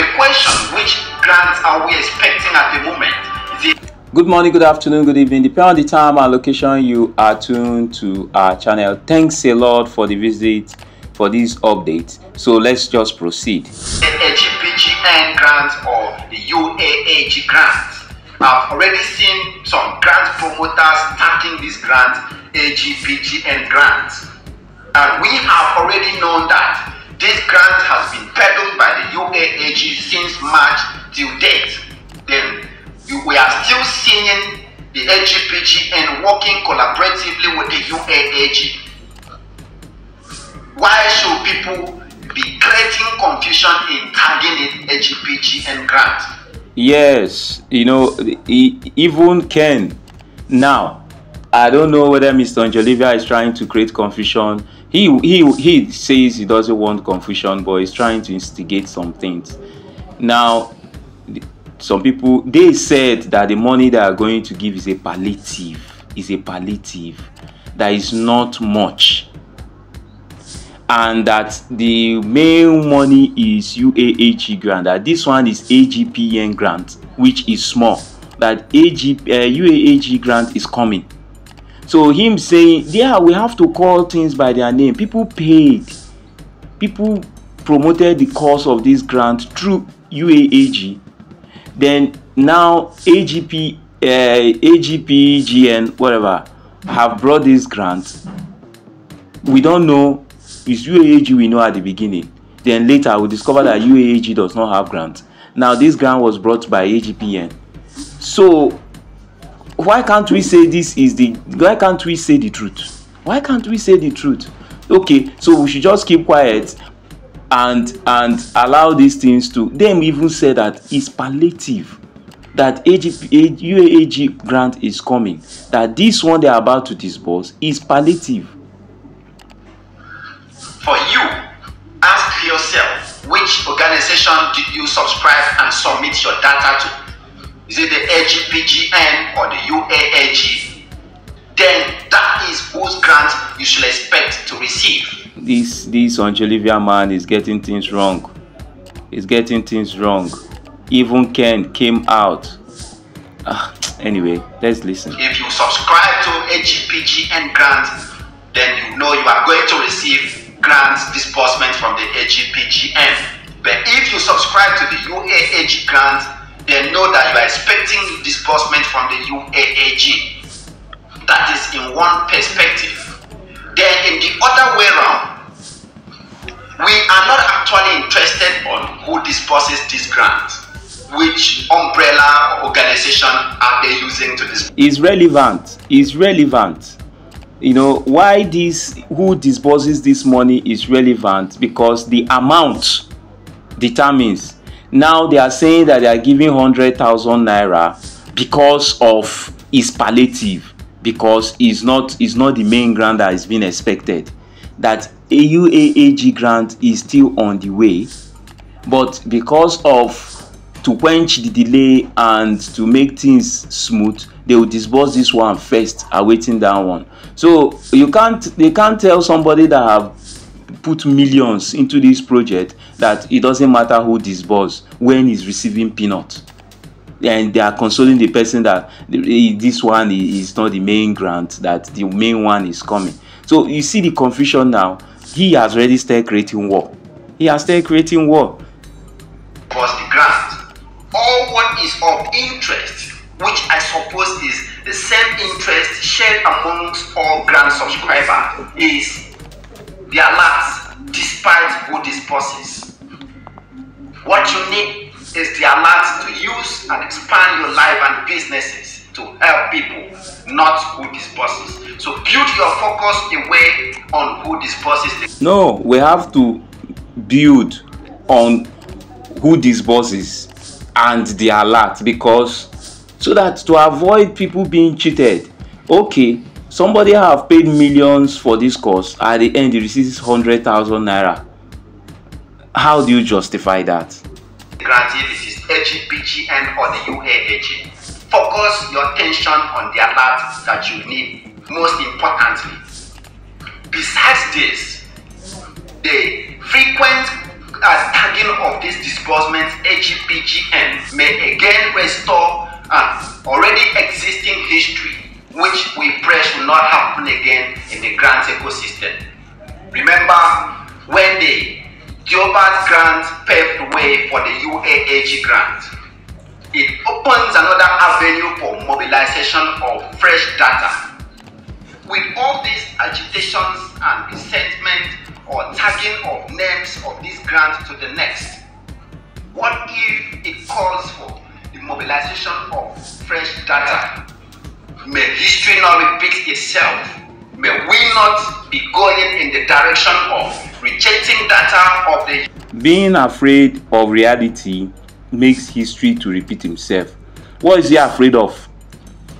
the question which grants are we expecting at the moment? Good morning, good afternoon, good evening, depending on the time and location you are tuned to our channel. Thanks a lot for the visit for this update. So let's just proceed. The HPGN grant or the UAAG grant. I've already seen some grant promoters stacking this grant, AGPGN grant. And we have already known that this grant has been peddled by the UAAG since March till date. Then we are still seeing the AGPGN working collaboratively with the UAAG. Why should people be creating confusion in tagging it AGPGN grant? Yes, you know, even Ken now, I don't know whether Mr. Angel Ivia is trying to create confusion. He says he doesn't want confusion, but he's trying to instigate some things. Now, some people, they said that the money they are going to give is a palliative, that is not much, and that the main money is UAAG grant, that this one is AGPN grant, which is small, that UAAG grant is coming. So him saying, yeah, we have to call things by their name. People paid, people promoted the cause of this grant through UAAG. Then now AGPGN, whatever, have brought this grant. We don't know. It's UAAG we know at the beginning. Then later we discover that UAAG does not have grant. Now this grant was brought by AGPN. So why can't we say this is the? Why can't we say the truth? Why can't we say the truth? Okay, so we should just keep quiet and allow these things to them. Even say that it's palliative, that UAAG grant is coming, that this one they are about to disburse is palliative. For you, ask yourself, which organization did you subscribe and submit your data to? Is it the AGPGN or the UAAG? Then that is whose grant you should expect to receive. This Angel Ivia man is getting things wrong. He's getting things wrong. Even Ken came out. Anyway, let's listen. If you subscribe to AGPGN grant, then you know you are going to receive grant disbursement from the AGPGN. But if you subscribe to the UAAG grant, then know that you are expecting disbursement from the UAAG. That is in one perspective. Then in the other way around, we are not actually interested on who disburses this grant, which umbrella organization are they using to disburse. It's relevant. It's relevant. You know why this, who disburses this money is relevant, because the amount determines. Now they are saying that they are giving 100,000 naira because of its palliative, because it's not the main grant that is being expected, that a UAAG grant is still on the way, but because of to quench the delay and to make things smooth, they will disburse this one first, awaiting that one. So they can't tell somebody that have put millions into this project that it doesn't matter who disburses when he's receiving peanuts. And they are consoling the person that this one is not the main grant, that the main one is coming. So you see the confusion now. He has already started creating war. He has started creating war. Because the grant, all one is of interest, which I suppose is the same interest shared amongst all grant subscribers, is their last, despite who disburses. What you need is the alert to use and expand your life and businesses to help people, not who disburses. So build your focus away on who disburses. No, we have to build on who disburses and the alert, because so that to avoid people being cheated. Okay, somebody have paid millions for this course, at the end he receives 100,000 naira. How do you justify that? Grant, if it is AGPGN or the UAAG, focus your attention on the alert that you need most importantly. Besides this, the frequent as tagging of these disbursements, AGPGN may again restore already existing history, which we pray should not happen again in the grant ecosystem. Remember when the Theobarth grant paved the way for the UAAG grant, it opens another avenue for mobilization of fresh data. With all these agitations and resentment or tagging of names of this grant to the next, what if it calls for the mobilization of fresh data? May history not repeat itself. May we not be going in the direction of rejecting data of the... Being afraid of reality makes history to repeat himself. What is he afraid of?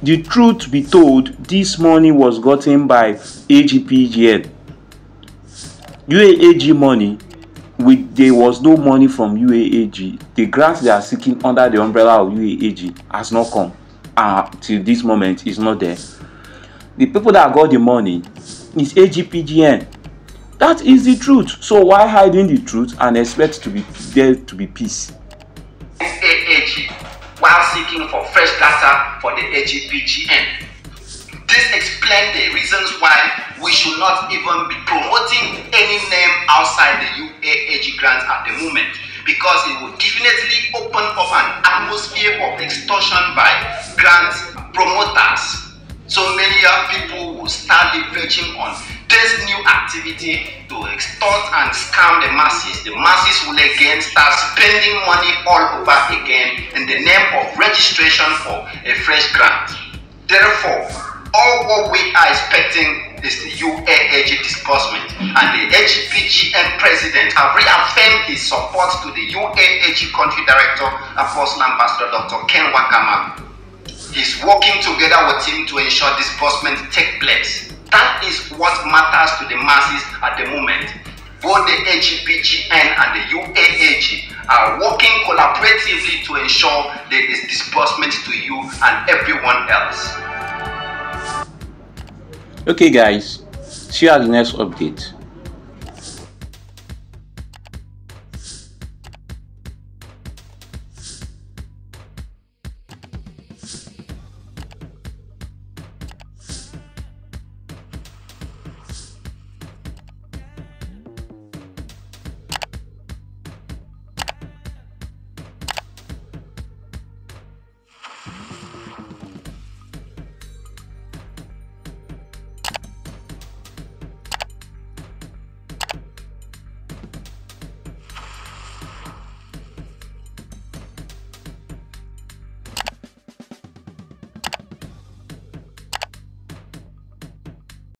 The truth be told, this money was gotten by AGPGN. UAAG money, there was no money from UAAG. The grants they are seeking under the umbrella of UAAG has not come. Till this moment, it's not there. The people that got the money is AGPGN. That is the truth. So why hiding the truth and expect there to be peace? While seeking for fresh data for the AGPGN. This explains the reasons why we should not even be promoting any name outside the UAAG grant at the moment, because it will definitely open up an atmosphere of extortion by grant promoters. So many people will start leveraging on this new activity to extort and scam the masses. The masses will again start spending money all over again in the name of registration for a fresh grant. Therefore, all what we are expecting is the UAAG disbursement, and the HPGN president have reaffirmed his support to the UAAG country director, Apostle Ambassador Dr. Ken Nwakama. He's working together with him to ensure disbursement takes place. That is what matters to the masses at the moment. Both the AGPGN and the UAAG are working collaboratively to ensure there is disbursement to you and everyone else. Okay guys, see you at the next update.